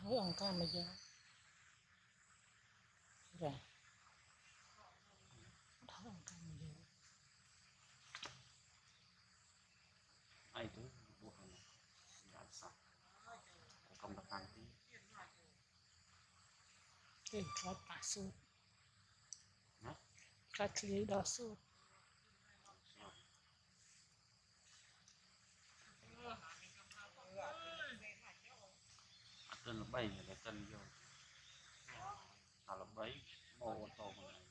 Thấy ăn cam bây giờ rồi thấy ăn cam bây giờ ai cũng buồn làm sao không được ăn tí cái cát bả sốt cát lưới đỏ sốt tên là bay là tên vô à là bấy mô tô này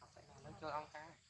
nó phải làm cho ông ta.